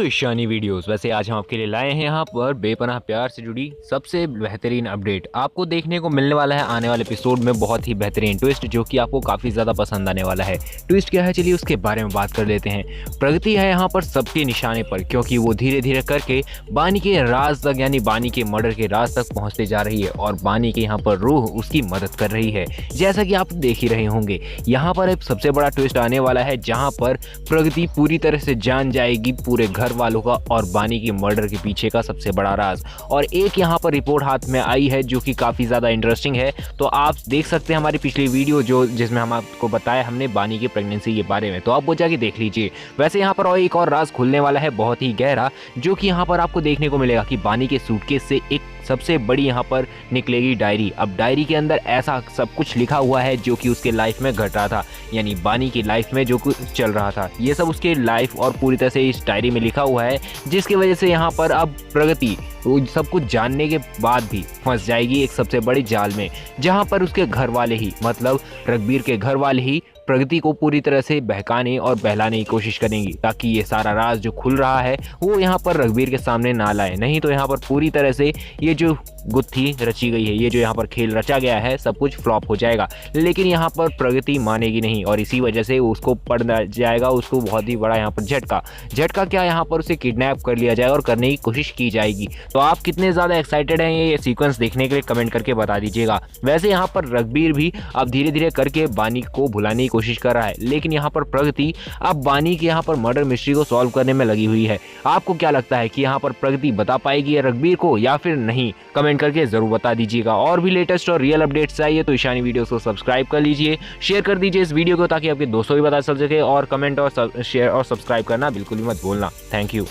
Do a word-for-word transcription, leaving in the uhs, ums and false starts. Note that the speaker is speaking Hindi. To Ishani videos. वैसे आज हम आपके लिए लाए हैं यहाँ पर बेपनाह प्यार से जुड़ी सबसे बेहतरीन अपडेट। आपको देखने को मिलने वाला है आने वाले एपिसोड में बहुत ही बेहतरीन ट्विस्ट, जो कि आपको काफ़ी ज़्यादा पसंद आने वाला है। ट्विस्ट क्या है, चलिए उसके बारे में बात कर लेते हैं। प्रगति है यहाँ पर सबके निशाने पर, क्योंकि वो धीरे धीरे करके बानी के राज तक, यानी बानी के मर्डर के राज तक पहुँचते जा रही है, और बानी के यहाँ पर रोह उसकी मदद कर रही है। जैसा कि आप देख ही रहे होंगे, यहाँ पर एक सबसे बड़ा ट्विस्ट आने वाला है, जहाँ पर प्रगति पूरी तरह से जान जाएगी पूरे घर वालों का और बानी के मर्डर के पीछे का सबसे बड़ा राज। और एक यहाँ पर रिपोर्ट हाथ में आई है जो कि काफ़ी ज़्यादा इंटरेस्टिंग है। तो आप देख सकते हैं हमारी पिछली वीडियो जो जिसमें हम आपको बताया हमने बानी की प्रेगनेंसी के बारे में, तो आप वो जाके देख लीजिए। वैसे यहाँ पर और एक और राज खुलने वाला है बहुत ही गहरा, जो कि यहाँ पर आपको देखने को मिलेगा कि बानी के सूटकेस से एक सबसे बड़ी यहाँ पर निकलेगी डायरी। अब डायरी के अंदर ऐसा सब कुछ लिखा हुआ है जो कि उसके लाइफ में घट रहा था, यानी बानी की लाइफ में जो कुछ चल रहा था ये सब उसके लाइफ और पूरी तरह से इस डायरी में लिखा हुआ है, जिसकी वजह से यहाँ पर अब प्रगति सब कुछ जानने के बाद भी फंस जाएगी एक सबसे बड़े जाल में, जहाँ पर उसके घर वाले ही, मतलब रघुवीर के घर वाले ही प्रगति को पूरी तरह से बहकाने और बहलाने की कोशिश करेंगी, ताकि ये सारा राज जो खुल रहा है वो यहाँ पर रघुवीर के सामने ना लाए। नहीं तो यहाँ पर पूरी तरह से ये जो गुत्थी रची गई है, ये जो यहाँ पर खेल रचा गया है, सब कुछ फ्लॉप हो जाएगा। लेकिन यहाँ पर प्रगति मानेगी नहीं, और इसी वजह से उसको पड़ जाएगा, उसको बहुत ही बड़ा यहाँ पर झटका झटका क्या यहाँ पर उसे किडनैप कर लिया जाएगा और करने की कोशिश की जाएगी। तो आप कितने ज़्यादा एक्साइटेड हैं ये सीक्वेंस देखने के लिए, कमेंट करके बता दीजिएगा। वैसे यहाँ पर रघुवीर भी अब धीरे धीरे करके बानी को भुलाने की कोशिश कर रहा है, लेकिन यहाँ पर प्रगति अब बानी के यहाँ पर मर्डर मिस्ट्री को सॉल्व करने में लगी हुई है। आपको क्या लगता है कि यहाँ पर प्रगति बता पाएगी रघुवीर को या फिर नहीं, कमेंट करके जरूर बता दीजिएगा। और भी लेटेस्ट और रियल अपडेट्स चाहिए तो इशानी वीडियोस को सब्सक्राइब कर लीजिए, शेयर कर दीजिए इस वीडियो को ताकि आपके दोस्तों भी बता सके, और कमेंट और शेयर और सब्सक्राइब करना बिल्कुल भी मत भूलना। Thank you.